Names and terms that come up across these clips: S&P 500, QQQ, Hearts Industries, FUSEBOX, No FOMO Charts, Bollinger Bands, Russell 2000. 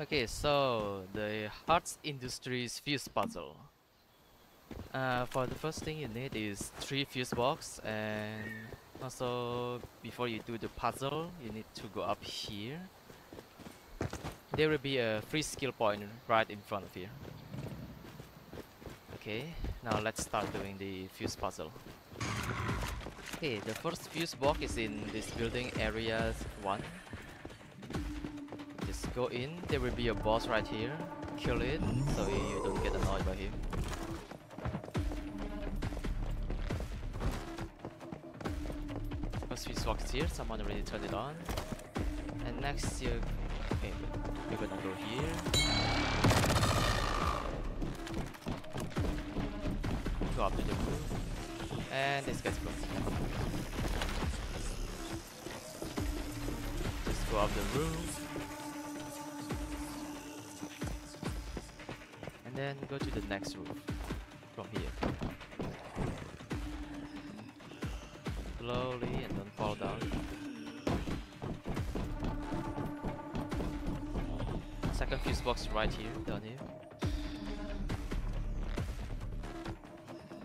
Okay, so the Hearts Industries fuse puzzle. For the first thing you need is 3 fuse box, and also before you do the puzzle you need to go up here. There will be a free skill point right in front of you. Okay, now let's start doing the fuse puzzle. Okay, the first fuse box is in this building area 1. Just go in, there will be a boss right here. Kill it so you don't get annoyed by him. First fuse box here, someone already turned it on. And next you... okay, you're gonna go here. Go up to the roof. And this guy's close. Just go up the roof. And then go to the next roof. From here. Slowly and don't fall down. Second fuse box right here, down here.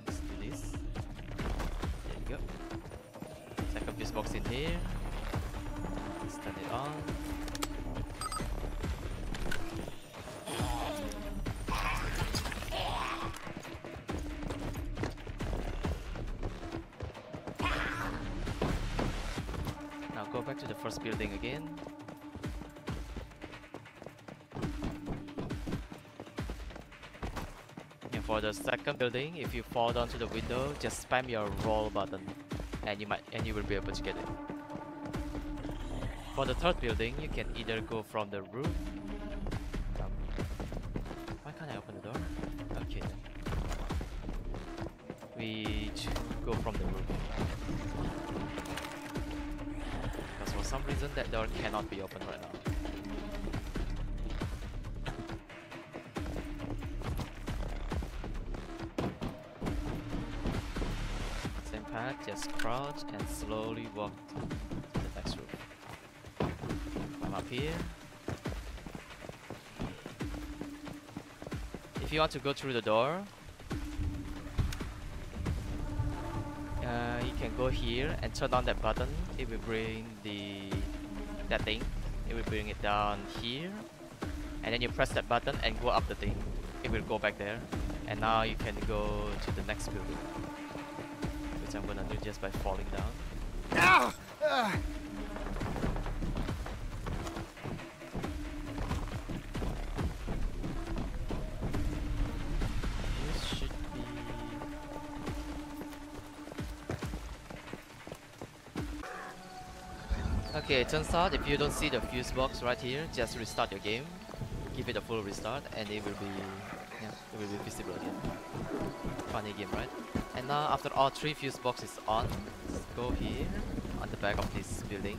Let's do this. There you go. Second fuse box in here. Let's turn it on. Go back to the first building again. And for the second building, if you fall down to the window, just spam your roll button, and you will be able to get it. For the third building, you can either go from the roof. Why can't I open the door? Okay. We go from the roof. For some reason that door cannot be opened right now. Same path, just crouch and slowly walk to the next room. Come up here. If you want to go through the door, you can go here and turn on that button. It will bring it down here, and then you press that button and go up the thing. It will go back there, and now you can go to the next building, which I'm gonna do just by falling down. Okay, it turns out if you don't see the fuse box right here, just restart your game, give it a full restart, and it will be, yeah, it will be visible again. Funny game, right? And now after all 3 fuse boxes on, just go here on the back of this building.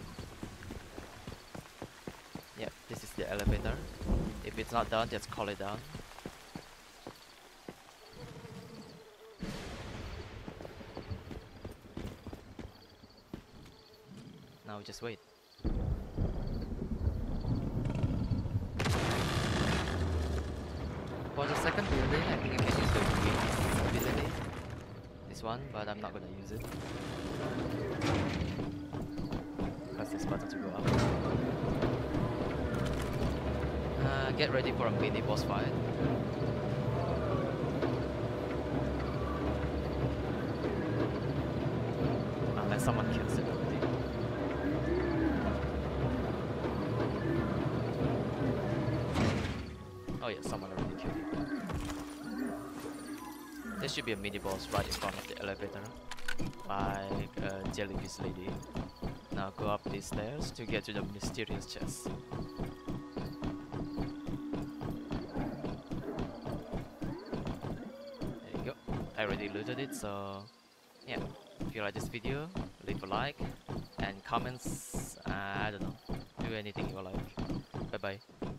Yep, this is the elevator. If it's not down, just call it down. Now just wait. For the second building, I think I can use the visiting this one, but I'm not gonna use it. Press this button to go up. Get ready for a mini boss fight. Unless someone kills it. Oh yeah, someone already killed it. There should be a mini-boss right in front of the elevator, like a jellyfish lady. Now go up these stairs to get to the mysterious chest. There you go. I already looted it, so yeah. If you like this video, leave a like, and comments, I don't know, do anything you like. Bye bye.